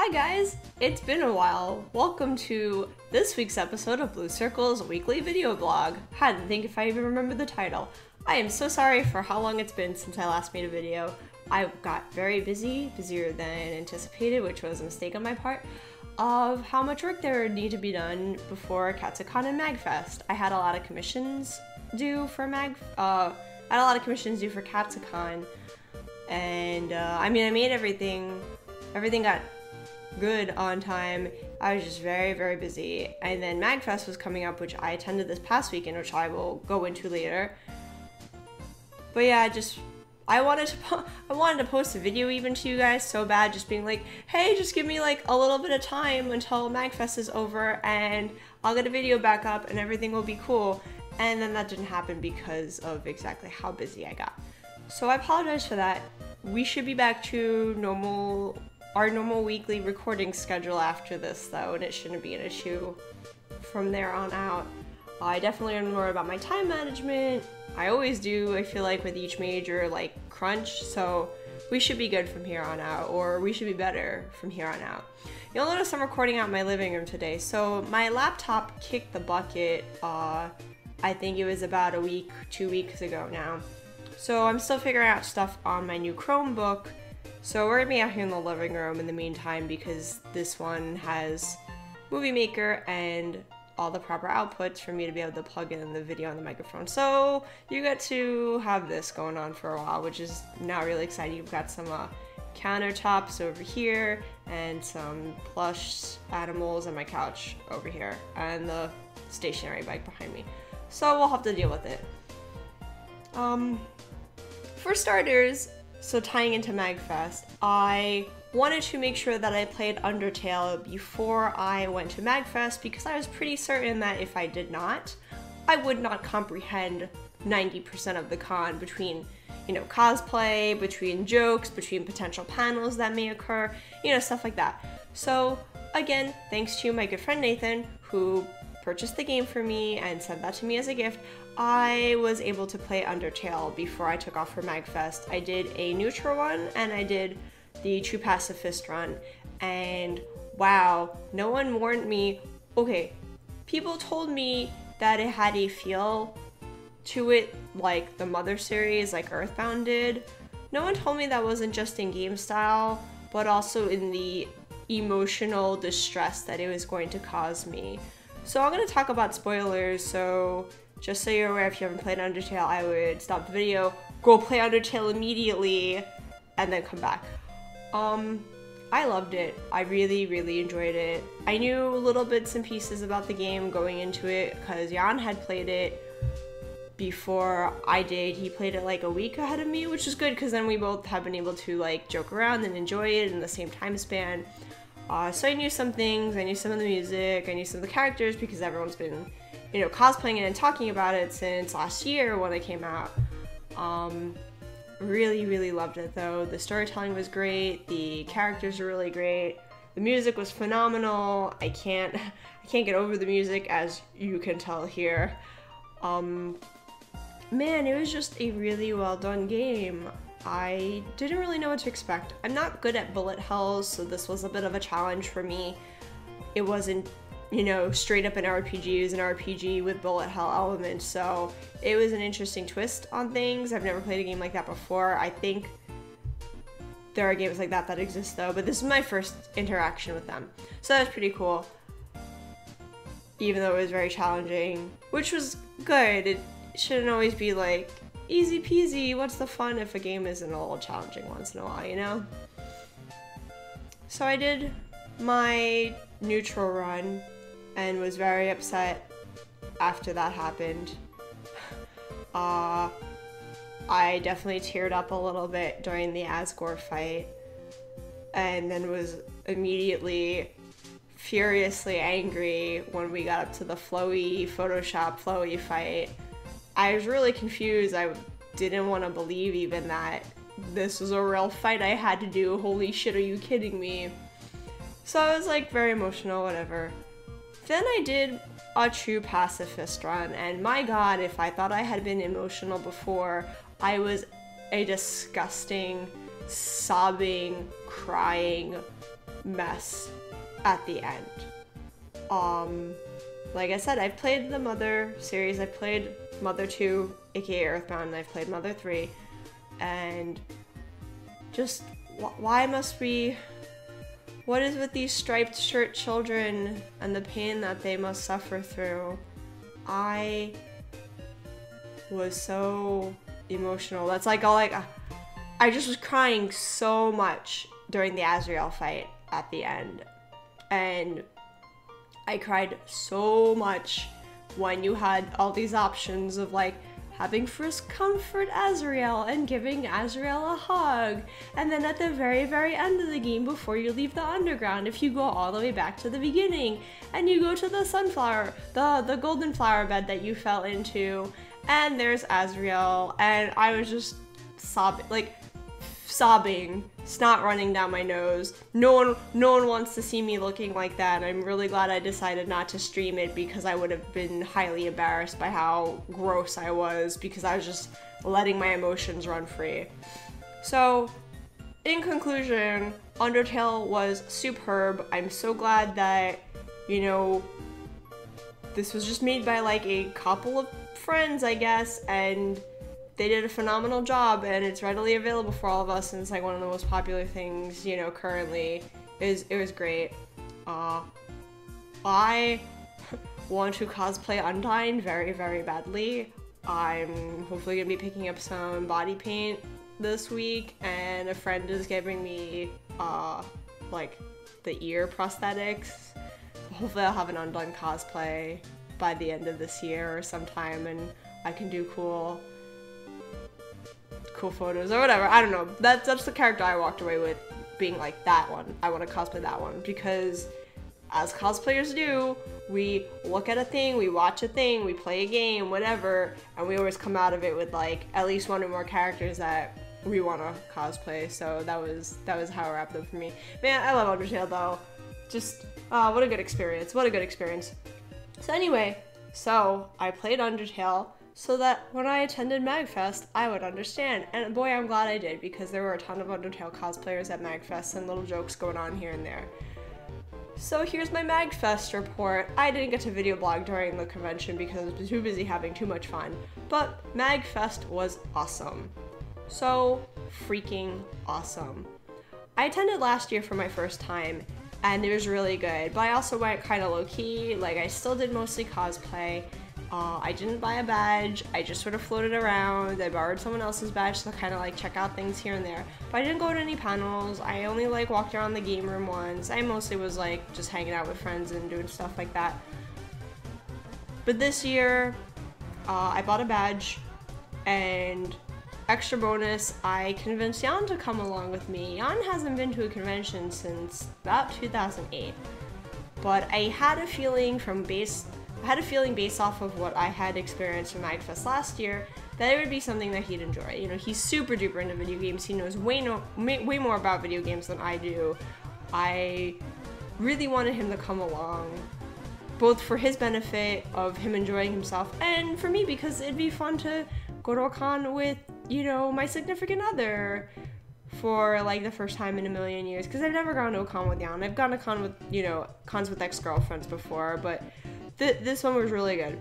Hi guys, it's been a while. Welcome to this week's episode of Blue Circle's weekly video blog. I didn't think if I even remember the title. I am so sorry for how long it's been since I last made a video. I got very busy, busier than anticipated, which was a mistake on my part, of how much work there would need to be done before Katsucon and MAGFest. I had a lot of commissions due for Katsucon, and I mean, I made everything got good on time. I was just very, very busy. And then MAGFest was coming up, which I attended this past weekend, which I will go into later. But yeah, I wanted to post a video even to you guys so bad, just being like, hey, just give me like a little bit of time until MAGFest is over and I'll get a video back up and everything will be cool. And then that didn't happen because of exactly how busy I got. So I apologize for that. We should be back to our normal weekly recording schedule after this though, and it shouldn't be an issue from there on out. I definitely learned more about my time management. I always do, I feel like, with each major like crunch, so we should be good from here on out, or we should be better from here on out. You'll notice I'm recording out in my living room today, so my laptop kicked the bucket, I think it was about a week, 2 weeks ago now. So I'm still figuring out stuff on my new Chromebook, so we're gonna be out here in the living room in the meantime because this one has Movie Maker and all the proper outputs for me to be able to plug in the video and the microphone. So you get to have this going on for a while, which is now really exciting. You've got some countertops over here and some plush animals and my couch over here and the stationary bike behind me. So we'll have to deal with it. For starters, so tying into MAGFest, I wanted to make sure that I played Undertale before I went to MAGFest because I was pretty certain that if I did not, I would not comprehend 90% of the con between, you know, cosplay, between jokes, between potential panels that may occur, you know, stuff like that. So again, thanks to my good friend Nathan, who purchased the game for me and sent that to me as a gift, I was able to play Undertale before I took off for MAGFest. I did a neutral one and I did the True Pacifist run, and wow, no one warned me. Okay, people told me that it had a feel to it like the Mother series, like Earthbound did. No one told me that wasn't just in game style, but also in the emotional distress that it was going to cause me. So I'm going to talk about spoilers, so just so you're aware, if you haven't played Undertale, I would stop the video, go play Undertale immediately, and then come back. I loved it. I really, really enjoyed it. I knew little bits and pieces about the game going into it because Jan had played it before I did. He played it like a week ahead of me, which is good because then we both have been able to like joke around and enjoy it in the same time span. So I knew some things. I knew some of the music. I knew some of the characters because everyone's been, you know, cosplaying it and talking about it since last year when it came out. Really, really loved it though. The storytelling was great, the characters were really great, the music was phenomenal. I can't get over the music, as you can tell here. Man, it was just a really well done game. I didn't really know what to expect. I'm not good at bullet hells, so this was a bit of a challenge for me. It wasn't, you know, straight up an RPG. It was an RPG with bullet hell elements, so it was an interesting twist on things. I've never played a game like that before. I think there are games like that that exist though, but this is my first interaction with them. So that was pretty cool, even though it was very challenging, which was good. It shouldn't always be like easy peasy. What's the fun if a game isn't a little challenging once in a while, you know? So I did my neutral run and was very upset after that happened. I definitely teared up a little bit during the Asgore fight, and then was immediately furiously angry when we got up to the Photoshop Flowey fight. I was really confused. I didn't want to believe even that this was a real fight I had to do. Holy shit, are you kidding me? So I was like very emotional, whatever. Then I did a True Pacifist run, and my god, if I thought I had been emotional before, I was a disgusting, sobbing, crying mess at the end. Like I said, I've played the Mother series, I've played Mother 2, aka Earthbound, and I've played Mother 3, and just why must we... What is with these striped shirt children and the pain that they must suffer through? I was so emotional. That's like all I just was crying so much during the Asriel fight at the end. And I cried so much when you had all these options of like having Frisk comfort Asriel and giving Asriel a hug. And then at the very, very end of the game, before you leave the underground, if you go all the way back to the beginning and you go to the sunflower, the golden flower bed that you fell into, and there's Asriel, and I was just sobbing, like sobbing, snot running down my nose. No one wants to see me looking like that, and I'm really glad I decided not to stream it because I would have been highly embarrassed by how gross I was, because I was just letting my emotions run free. So in conclusion, Undertale was superb. I'm so glad that, you know, this was just made by like a couple of friends, I guess, and they did a phenomenal job, and it's readily available for all of us, and it's like one of the most popular things, you know, currently. It was great. I want to cosplay Undyne very, very badly. I'm hopefully gonna be picking up some body paint this week, and a friend is giving me like the ear prosthetics. Hopefully I'll have an Undyne cosplay by the end of this year or sometime, and I can do cool photos or whatever. I don't know. That's the character I walked away with, being like, that one. I want to cosplay that one, because as cosplayers do, we look at a thing, we watch a thing, we play a game, whatever, and we always come out of it with like at least one or more characters that we want to cosplay. So that was how it wrapped up for me. Man, I love Undertale though. Just what a good experience. What a good experience. So anyway, so I played Undertale so that when I attended MAGFest, I would understand. And boy, I'm glad I did, because there were a ton of Undertale cosplayers at MAGFest and little jokes going on here and there. So here's my MAGFest report. I didn't get to video blog during the convention because I was too busy having too much fun, but MAGFest was awesome. So freaking awesome. I attended last year for my first time, and it was really good, but I also went kind of low-key. Like, I still did mostly cosplay. I didn't buy a badge, I just sort of floated around. I borrowed someone else's badge to kind of like check out things here and there, but I didn't go to any panels. I only like walked around the game room once. I mostly was like just hanging out with friends and doing stuff like that. But this year, I bought a badge, and extra bonus, I convinced Jan to come along with me. Jan hasn't been to a convention since about 2008, but I had a feeling based off of what I had experienced from MAGFest last year that it would be something that he'd enjoy. You know, he's super duper into video games. He knows way more about video games than I do. I really wanted him to come along, both for his benefit of him enjoying himself, and for me, because it'd be fun to go to a con with, you know, my significant other for like the first time in a million years, because I've never gone to a con with Jan. I've gone to con with, you know, cons with ex-girlfriends before, but this one was really good.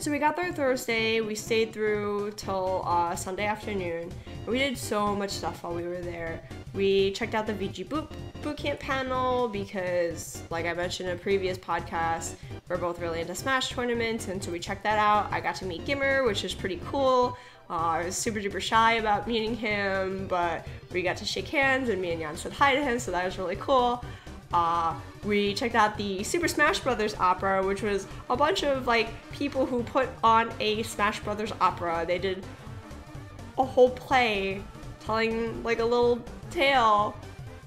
So we got there Thursday, we stayed through till Sunday afternoon, and we did so much stuff while we were there. We checked out the VG Boot Camp panel because, like I mentioned in a previous podcast, we're both really into Smash tournaments, and so we checked that out. I got to meet Gimmer, which is pretty cool. I was super duper shy about meeting him, but we got to shake hands, and me and Jan said hi to him, so that was really cool. We checked out the Super Smash Brothers opera, which was a bunch of like people who put on a Smash Brothers opera. They did a whole play telling like a little tale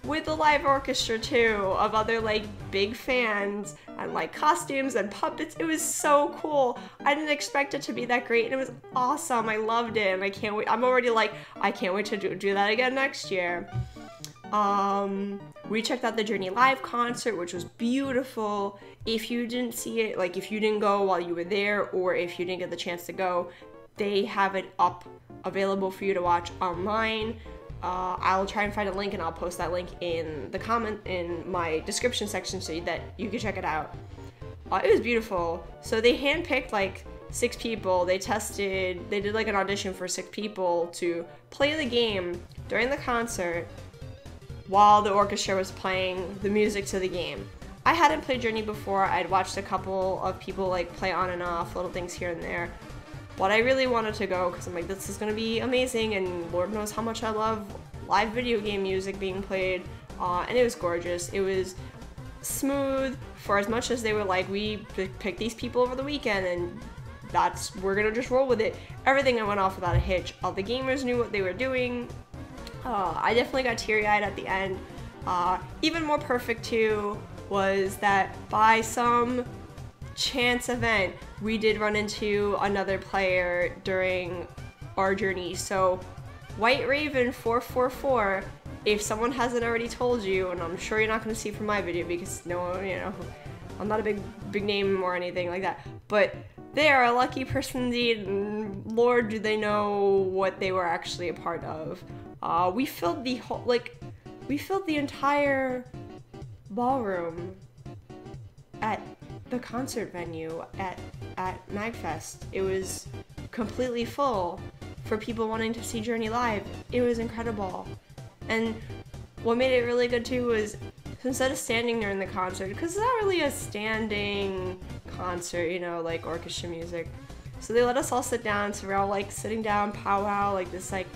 with a live orchestra too of other like big fans and like costumes and puppets. It was so cool. I didn't expect it to be that great, and it was awesome. I loved it, and I can't wait. I'm already like, I can't wait to do that again next year. We checked out the Journey live concert, which was beautiful. If you didn't see it, like if you didn't go while you were there, or if you didn't get the chance to go, they have it up available for you to watch online. I'll try and find a link, and I'll post that link in the comment in my description section so that you can check it out. It was beautiful. So they handpicked like 6 people. They did like an audition for 6 people to play the game during the concert while the orchestra was playing the music to the game. I hadn't played Journey before. I'd watched a couple of people like play on and off, little things here and there. But I really wanted to go because I'm like, this is gonna be amazing, and Lord knows how much I love live video game music being played. And it was gorgeous. It was smooth for as much as they were like, we picked these people over the weekend and we're gonna just roll with it. Everything went off without a hitch. All the gamers knew what they were doing. I definitely got teary-eyed at the end. Even more perfect too was that by some chance event, we did run into another player during our journey. So White Raven 444, if someone hasn't already told you, and I'm sure you're not going to see from my video because no, you know, I'm not a big name or anything like that, but they are a lucky person indeed, and Lord do they know what they were actually a part of. We filled the whole, we filled the entire ballroom at the concert venue at MAGFest. It was completely full for people wanting to see Journey live. It was incredible. And what made it really good too was, instead of standing during the concert, because it's not really a standing concert, you know, like orchestra music, so they let us all sit down, so we're all like sitting down, powwow, like this like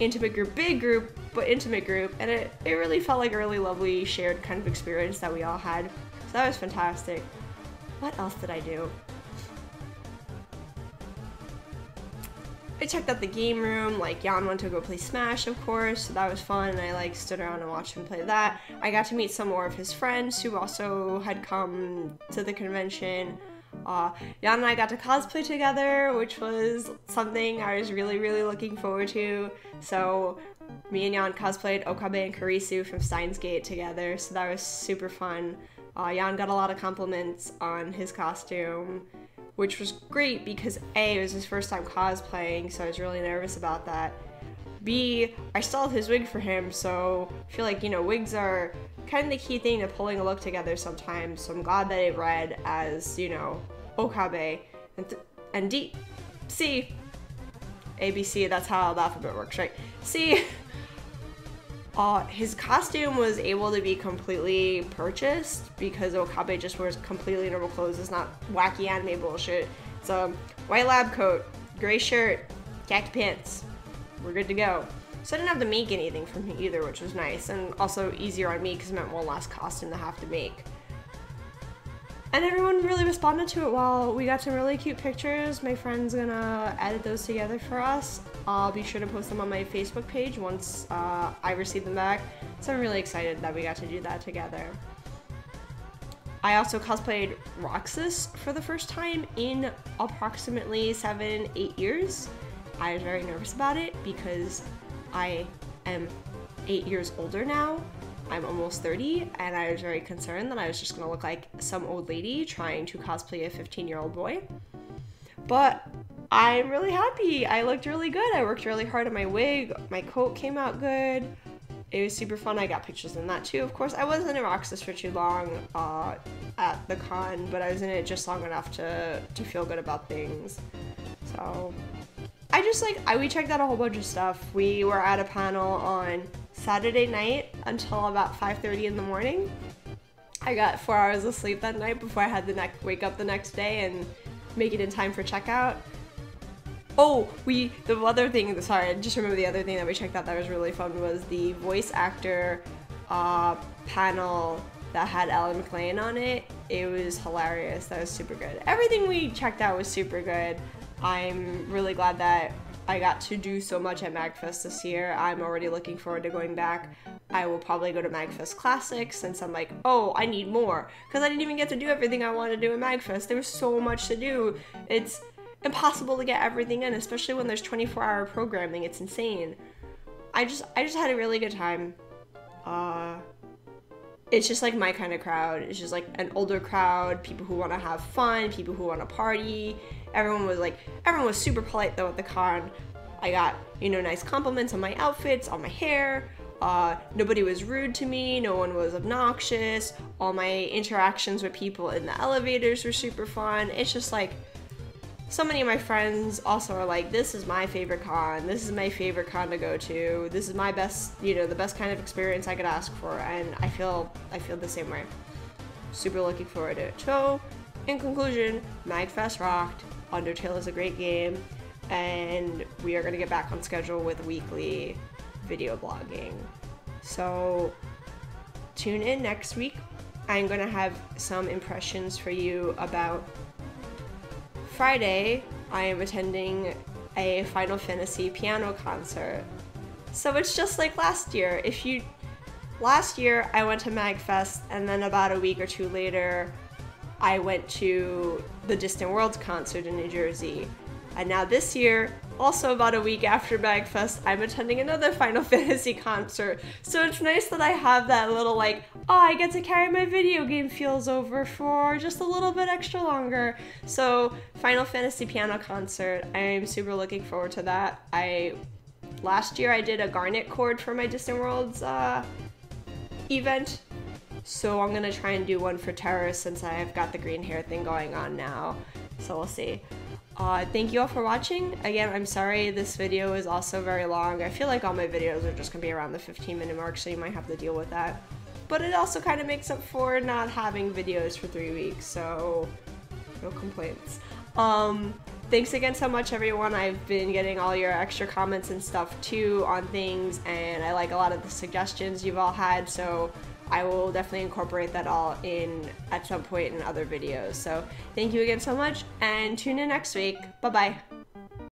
intimate group, big group, but intimate group, and it really felt like a really lovely shared kind of experience that we all had, so that was fantastic. What else did I do? I checked out the game room, like Jan went to go play Smash, of course, so that was fun, and I like stood around and watched him play that. I got to meet some more of his friends who also had come to the convention. Jan and I got to cosplay together, which was something I was really, really looking forward to. So me and Jan cosplayed Okabe and Kurisu from Steins Gate together, so that was super fun. Jan got a lot of compliments on his costume, which was great because A, it was his first time cosplaying, so I was really nervous about that. B, I styled his wig for him, so I feel like, you know, wigs are kind of the key thing to pulling a look together sometimes, so I'm glad that it read as, you know, Okabe. And D, C, A, B, C, that's how the alphabet works, right? C. His costume was able to be completely purchased because Okabe just wears completely normal clothes. It's not wacky anime bullshit. It's a white lab coat, gray shirt, khaki pants. We're good to go. So I didn't have to make anything from him either, which was nice, and also easier on me because it meant one last costume to have to make. And everyone really responded to it well. We got some really cute pictures. My friend's gonna edit those together for us. I'll be sure to post them on my Facebook page once I receive them back. So I'm really excited that we got to do that together. I also cosplayed Roxas for the first time in approximately 7-8 years. I was very nervous about it because I am 8 years older now. I'm almost 30, and I was very concerned that I was just gonna look like some old lady trying to cosplay a 15-year-old boy. But I'm really happy. I looked really good. I worked really hard on my wig. My coat came out good. It was super fun. I got pictures in that too, of course. I wasn't in Roxas for too long at the con, but I was in it just long enough to feel good about things. So I just like, we checked out a whole bunch of stuff. We were at a panel on Saturday night until about 5:30 in the morning. I got 4 hours of sleep that night before I had to wake up the next day and make it in time for checkout. Oh, the other thing, sorry, I just remember the other thing that we checked out that was really fun was the voice actor panel that had Ellen McLean on it. It was hilarious. That was super good. Everything we checked out was super good. I'm really glad that I got to do so much at MAGFest this year. I'm already looking forward to going back. I will probably go to MAGFest Classics since I'm like, oh, I need more. Because I didn't even get to do everything I wanted to do at MAGFest. There was so much to do. It's impossible to get everything in, especially when there's 24-hour programming. It's insane. I just had a really good time. It's just like my kind of crowd. It's just like an older crowd, people who want to have fun, people who want to party. Everyone was super polite though at the con. I got, you know, nice compliments on my outfits, on my hair. Nobody was rude to me, no one was obnoxious, all my interactions with people in the elevators were super fun. It's just like, so many of my friends also are like, this is my favorite con, this is my favorite con to go to, this is my best, you know, the best kind of experience I could ask for, and I feel the same way. Super looking forward to it. So, in conclusion, MAGFest rocked, Undertale is a great game, and we are going to get back on schedule with weekly video blogging. So tune in next week. I'm gonna have some impressions for you about Friday. I am attending a Final Fantasy piano concert. So it's just like last year. Last year I went to MAGFest, and then about a week or two later I went to the Distant Worlds concert in New Jersey. And now this year, also about a week after MAGFest, I'm attending another Final Fantasy concert. So it's nice that I have that little like, oh, I get to carry my video game feels over for just a little bit extra longer. So Final Fantasy piano concert, I'm super looking forward to that. Last year I did a garnet chord for my Distant Worlds event. So I'm gonna try and do one for Terra since I've got the green hair thing going on now. So we'll see. Thank you all for watching. Again, I'm sorry this video is also very long. I feel like all my videos are just gonna be around the 15-minute mark, so you might have to deal with that. But it also kind of makes up for not having videos for 3 weeks, so no complaints. Thanks again so much, everyone. I've been getting all your extra comments and stuff too on things, and I like a lot of the suggestions you've all had, so I will definitely incorporate that all in at some point in other videos. So thank you again so much, and tune in next week. Bye-bye.